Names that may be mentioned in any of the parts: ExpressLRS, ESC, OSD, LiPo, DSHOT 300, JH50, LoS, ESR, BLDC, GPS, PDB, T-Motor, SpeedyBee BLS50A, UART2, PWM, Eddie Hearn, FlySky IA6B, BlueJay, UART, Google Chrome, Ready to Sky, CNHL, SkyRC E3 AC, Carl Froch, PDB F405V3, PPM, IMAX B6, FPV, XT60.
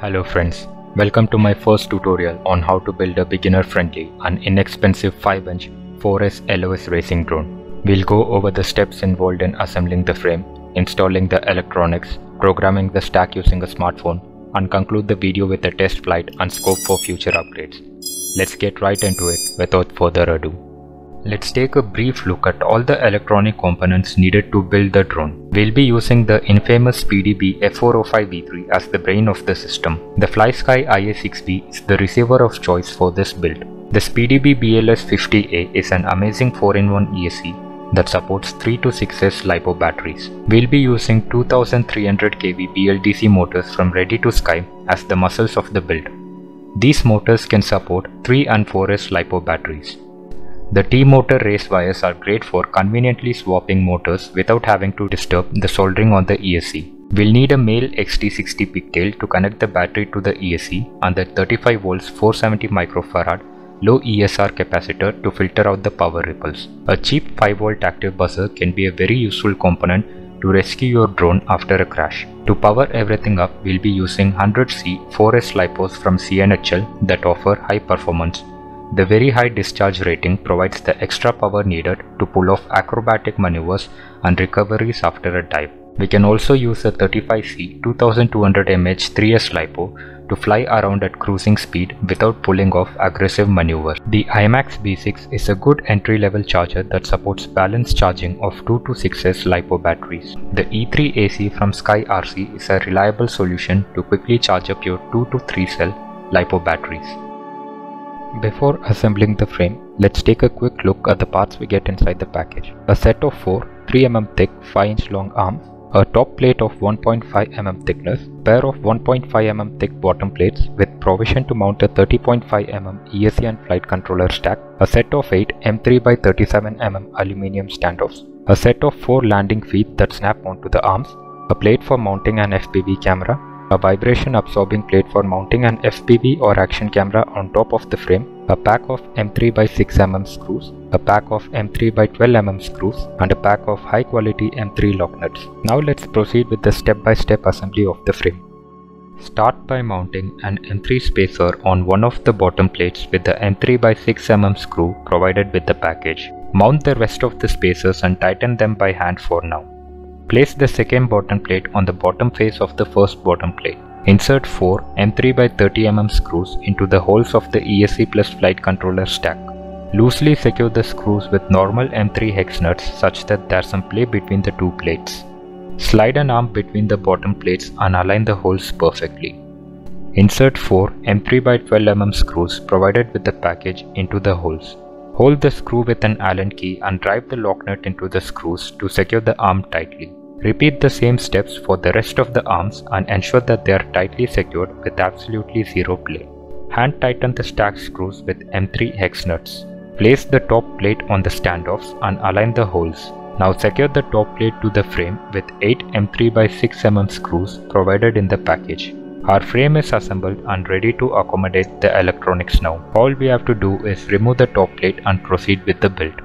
Hello friends, welcome to my first tutorial on how to build a beginner-friendly and inexpensive 5-inch 4S LOS racing drone. We'll go over the steps involved in assembling the frame, installing the electronics, programming the stack using a smartphone, and conclude the video with a test flight and scope for future upgrades. Let's get right into it without further ado. Let's take a brief look at all the electronic components needed to build the drone. We'll be using the infamous PDB F405V3 as the brain of the system. The FlySky IA6B is the receiver of choice for this build. The SpeedyBee BLS50A is an amazing 4-in-1 EAC that supports 3 to 6S LiPo batteries. We'll be using 2300 kV BLDC motors from Ready to Sky as the muscles of the build. These motors can support 3 and 4S LiPo batteries. The T-Motor race wires are great for conveniently swapping motors without having to disturb the soldering on the EAC. We'll need a male XT60 pigtail to connect the battery to the EAC and the 35V 470 microfarad low ESR capacitor to filter out the power ripples. A cheap 5V active buzzer can be a very useful component to rescue your drone after a crash. To power everything up, we'll be using 100C 4S LiPos from CNHL that offer high performance. The very high discharge rating provides the extra power needed to pull off acrobatic maneuvers and recoveries after a dive. We can also use a 35C 2200mH 3S LiPo to fly around at cruising speed without pulling off aggressive maneuvers. The IMAX B6 is a good entry-level charger that supports balanced charging of 2 to 6S LiPo batteries. The E3 AC from SkyRC is a reliable solution to quickly charge up your 2 to 3-cell LiPo batteries. Before assembling the frame, let's take a quick look at the parts we get inside the package. A set of 4 3mm thick 5-inch long arms, a top plate of 1.5mm thickness, pair of 1.5mm thick bottom plates with provision to mount a 30.5mm EAC and flight controller stack, a set of 8 M3x37mm aluminium standoffs, a set of 4 landing feet that snap onto the arms, a plate for mounting an FPV camera, a vibration absorbing plate for mounting an FPV or action camera on top of the frame, a pack of M3x6mm screws, a pack of M3x12mm screws, and a pack of high quality M3 lock nuts. Now let's proceed with the step-by-step assembly of the frame. Start by mounting an M3 spacer on one of the bottom plates with the M3x6mm screw provided with the package. Mount the rest of the spacers and tighten them by hand for now. Place the second bottom plate on the bottom face of the first bottom plate. Insert 4 M3x30mm screws into the holes of the EAC plus flight controller stack. Loosely secure the screws with normal M3 hex nuts such that there's some play between the two plates. Slide an arm between the bottom plates and align the holes perfectly. Insert 4 M3x12mm screws provided with the package into the holes. Hold the screw with an Allen key and drive the lock nut into the screws to secure the arm tightly. Repeat the same steps for the rest of the arms and ensure that they are tightly secured with absolutely zero play. Hand tighten the stacked screws with M3 hex nuts. Place the top plate on the standoffs and align the holes. Now secure the top plate to the frame with 8 M3x6mm screws provided in the package. Our frame is assembled and ready to accommodate the electronics now. All we have to do is remove the top plate and proceed with the build.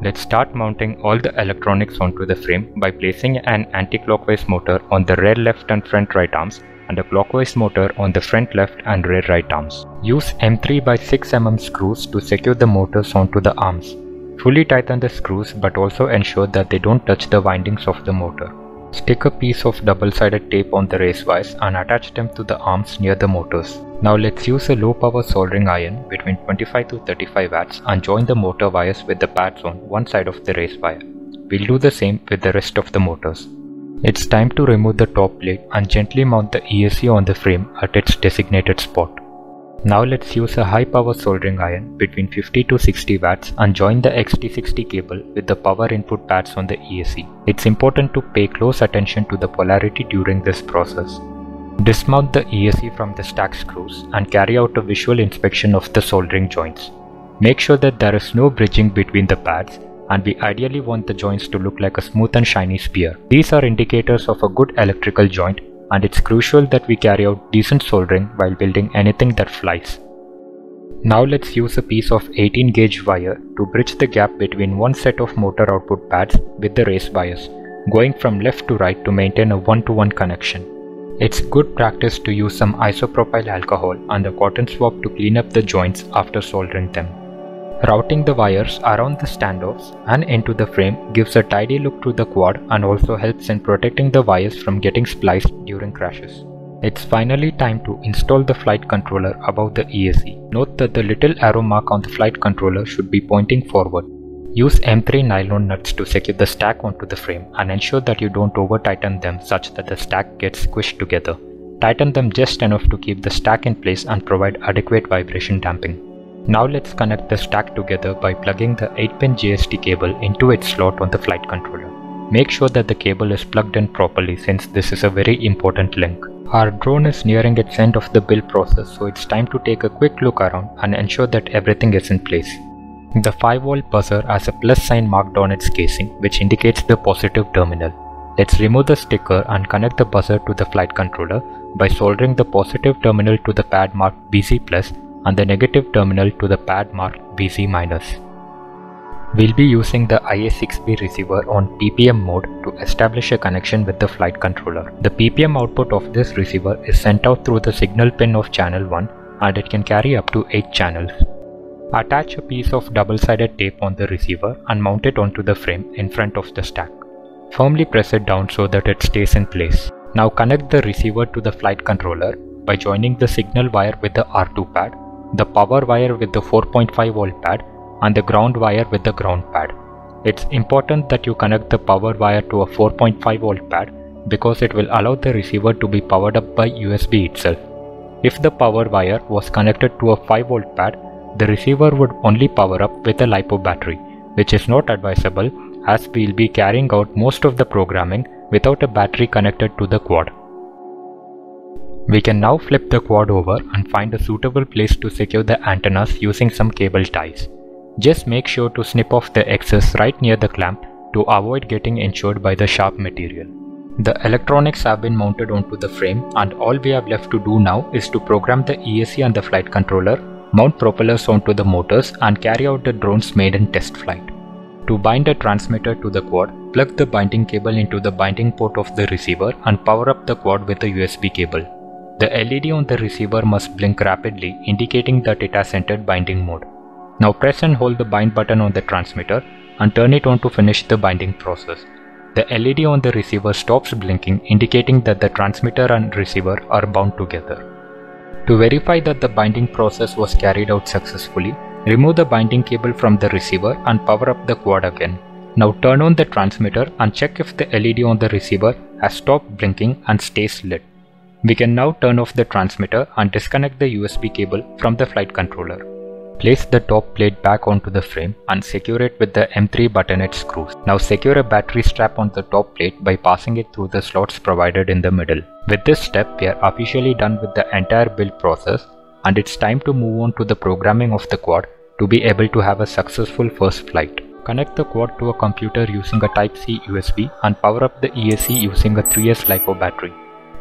Let's start mounting all the electronics onto the frame by placing an anti-clockwise motor on the rear left and front right arms and a clockwise motor on the front left and rear right arms. Use M3x6mm screws to secure the motors onto the arms. Fully tighten the screws but also ensure that they don't touch the windings of the motor. Stick a piece of double-sided tape on the race wires and attach them to the arms near the motors. Now let's use a low-power soldering iron between 25 to 35 watts and join the motor wires with the pads on one side of the race wire. We'll do the same with the rest of the motors. It's time to remove the top plate and gently mount the EAC on the frame at its designated spot. Now let's use a high-power soldering iron between 50 to 60 watts and join the XT60 cable with the power input pads on the EAC. It's important to pay close attention to the polarity during this process. Dismount the EAC from the stack screws and carry out a visual inspection of the soldering joints. Make sure that there is no bridging between the pads, and we ideally want the joints to look like a smooth and shiny sphere. These are indicators of a good electrical joint, and it's crucial that we carry out decent soldering while building anything that flies. Now let's use a piece of 18 gauge wire to bridge the gap between one set of motor output pads with the race wires, going from left to right to maintain a 1-to-1 connection. It's good practice to use some isopropyl alcohol and the cotton swab to clean up the joints after soldering them. Routing the wires around the standoffs and into the frame gives a tidy look to the quad and also helps in protecting the wires from getting spliced during crashes. It's finally time to install the flight controller above the EAC. Note that the little arrow mark on the flight controller should be pointing forward. Use M3 nylon nuts to secure the stack onto the frame and ensure that you don't over tighten them such that the stack gets squished together. Tighten them just enough to keep the stack in place and provide adequate vibration damping. Now let's connect the stack together by plugging the 8-pin GST cable into its slot on the flight controller. Make sure that the cable is plugged in properly since this is a very important link. Our drone is nearing its end of the build process, so it's time to take a quick look around and ensure that everything is in place. The 5-volt buzzer has a plus sign marked on its casing, which indicates the positive terminal. Let's remove the sticker and connect the buzzer to the flight controller by soldering the positive terminal to the pad marked BC+ and the negative terminal to the pad marked BC-. We'll be using the IA6B receiver on PPM mode to establish a connection with the flight controller. The PPM output of this receiver is sent out through the signal pin of channel 1 and it can carry up to 8 channels. Attach a piece of double-sided tape on the receiver and mount it onto the frame in front of the stack. Firmly press it down so that it stays in place. Now connect the receiver to the flight controller by joining the signal wire with the R2 pad, the power wire with the 4.5V pad and the ground wire with the ground pad. It's important that you connect the power wire to a 4.5V pad because it will allow the receiver to be powered up by USB itself. If the power wire was connected to a 5V pad, the receiver would only power up with a LiPo battery, which is not advisable as we'll be carrying out most of the programming without a battery connected to the quad. We can now flip the quad over and find a suitable place to secure the antennas using some cable ties. Just make sure to snip off the excess right near the clamp to avoid getting injured by the sharp material. The electronics have been mounted onto the frame and all we have left to do now is to program the EAC and the flight controller, mount propellers onto the motors and carry out the drone's maiden test flight. To bind a transmitter to the quad, plug the binding cable into the binding port of the receiver and power up the quad with a USB cable. The LED on the receiver must blink rapidly, indicating that it has entered binding mode. Now press and hold the bind button on the transmitter and turn it on to finish the binding process. The LED on the receiver stops blinking, indicating that the transmitter and receiver are bound together. To verify that the binding process was carried out successfully, remove the binding cable from the receiver and power up the quad again. Now turn on the transmitter and check if the LED on the receiver has stopped blinking and stays lit. We can now turn off the transmitter and disconnect the USB cable from the flight controller. Place the top plate back onto the frame and secure it with the M3 buttonet screws. Now secure a battery strap on the top plate by passing it through the slots provided in the middle. With this step, we are officially done with the entire build process and it's time to move on to the programming of the quad to be able to have a successful first flight. Connect the quad to a computer using a Type-C USB and power up the EAC using a 3S LiPo battery.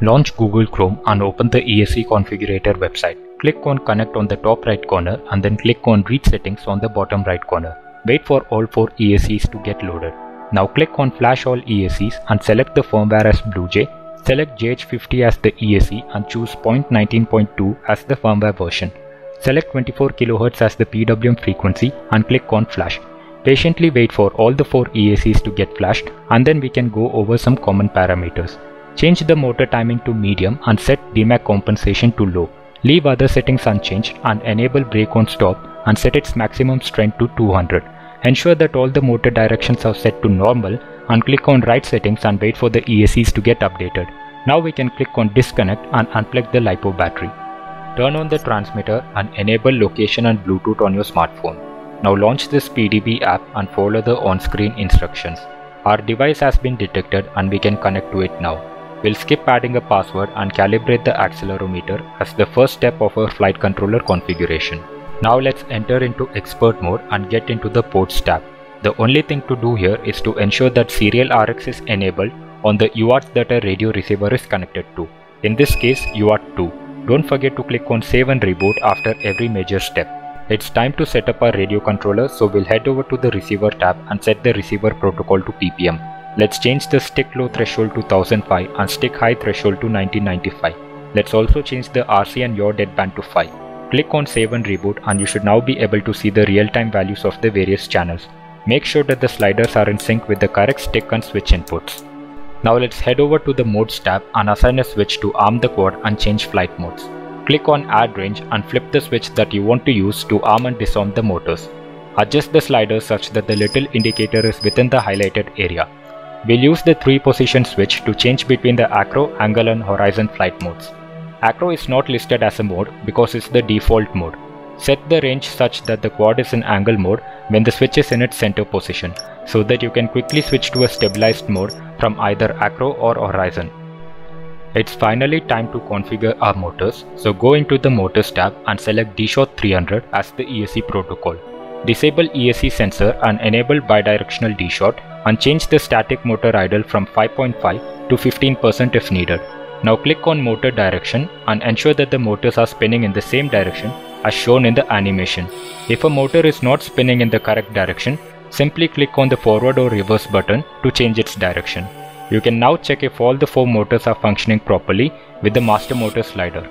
Launch Google Chrome and open the EAC configurator website. Click on Connect on the top right corner and then click on Read Settings on the bottom right corner. Wait for all 4 EACs to get loaded. Now click on Flash All EACs and select the firmware as BlueJay. Select JH50 as the EAC and choose 0.19.2 as the firmware version. Select 24 kHz as the PWM frequency and click on Flash. Patiently wait for all the 4 EACs to get flashed and then we can go over some common parameters. Change the motor timing to medium and set DMAC compensation to low. Leave other settings unchanged and enable brake on stop and set its maximum strength to 200. Ensure that all the motor directions are set to normal and click on right settings and wait for the EACs to get updated. Now we can click on disconnect and unplug the LiPo battery. Turn on the transmitter and enable location and Bluetooth on your smartphone. Now launch the SpeedyBee app and follow the on-screen instructions. Our device has been detected and we can connect to it now. We'll skip adding a password and calibrate the accelerometer as the first step of our flight controller configuration. Now let's enter into expert mode and get into the ports tab. The only thing to do here is to ensure that serial RX is enabled on the UART that a radio receiver is connected to. In this case, UART2. Don't forget to click on save and reboot after every major step. It's time to set up our radio controller, so we'll head over to the receiver tab and set the receiver protocol to PPM. Let's change the stick low threshold to 1005 and stick high threshold to 1995. Let's also change the RC and yaw deadband to 5. Click on save and reboot and you should now be able to see the real-time values of the various channels. Make sure that the sliders are in sync with the correct stick and switch inputs. Now let's head over to the modes tab and assign a switch to arm the quad and change flight modes. Click on add range and flip the switch that you want to use to arm and disarm the motors. Adjust the slider such that the little indicator is within the highlighted area. We'll use the 3-position switch to change between the acro, angle and horizon flight modes. Acro is not listed as a mode because it's the default mode. Set the range such that the quad is in angle mode when the switch is in its center position, so that you can quickly switch to a stabilized mode from either acro or horizon. It's finally time to configure our motors, so go into the Motors tab and select DSHOT 300 as the EAC protocol. Disable EAC sensor and enable bidirectional DSHOT and change the static motor idle from 5.5 to 15% if needed. Now click on motor direction and ensure that the motors are spinning in the same direction as shown in the animation. If a motor is not spinning in the correct direction, simply click on the forward or reverse button to change its direction. You can now check if all the 4 motors are functioning properly with the master motor slider.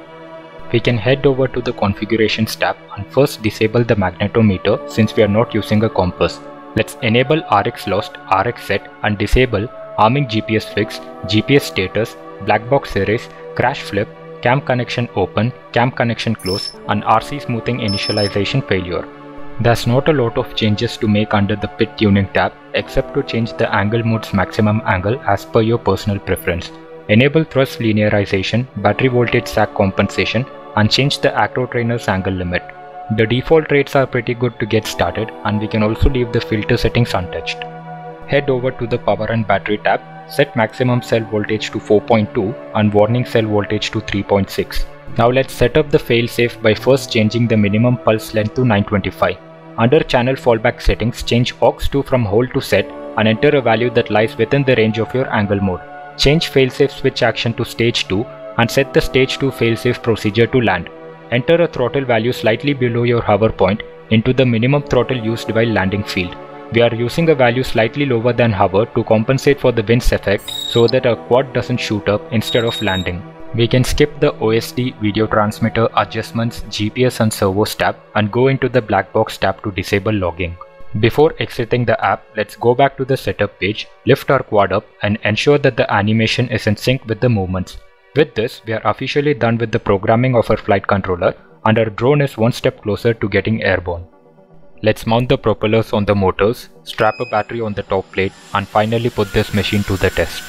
We can head over to the configurations tab and first disable the magnetometer since we are not using a compass. Let's enable RX lost, RX set and disable arming GPS fix, GPS status, black box erase, crash flip, cam connection open, cam connection close and RC smoothing initialization failure. There's not a lot of changes to make under the pit tuning tab except to change the angle mode's maximum angle as per your personal preference. Enable thrust linearization, battery voltage sag compensation and change the acro trainer's angle limit. The default rates are pretty good to get started and we can also leave the filter settings untouched. Head over to the power and battery tab, set maximum cell voltage to 4.2 and warning cell voltage to 3.6. Now let's set up the failsafe by first changing the minimum pulse length to 925. Under channel fallback settings, change aux2 from hold to set and enter a value that lies within the range of your angle mode. Change failsafe switch action to stage 2 and set the stage 2 failsafe procedure to land. Enter a throttle value slightly below your hover point into the minimum throttle used while landing field. We are using a value slightly lower than hover to compensate for the winds effect so that our quad doesn't shoot up instead of landing. We can skip the OSD, video transmitter, adjustments, GPS and servos tab and go into the black box tab to disable logging. Before exiting the app, let's go back to the setup page, lift our quad up and ensure that the animation is in sync with the movements. With this, we are officially done with the programming of our flight controller and our drone is one step closer to getting airborne. Let's mount the propellers on the motors, strap a battery on the top plate and finally put this machine to the test.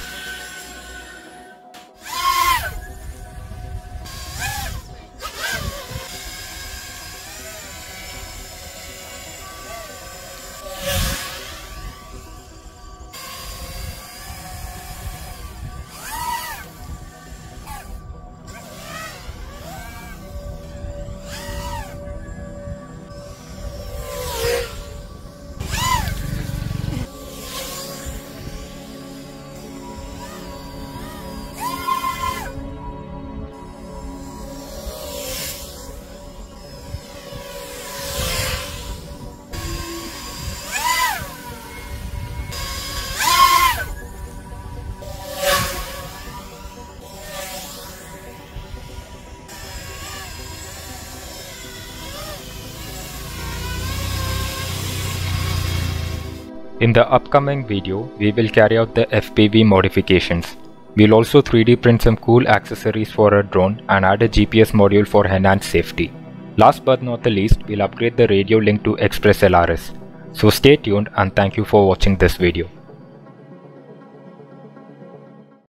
In the upcoming video, we will carry out the FPV modifications. We'll also 3D print some cool accessories for our drone and add a GPS module for enhanced safety. Last but not the least, we'll upgrade the radio link to ExpressLRS. So stay tuned and thank you for watching this video.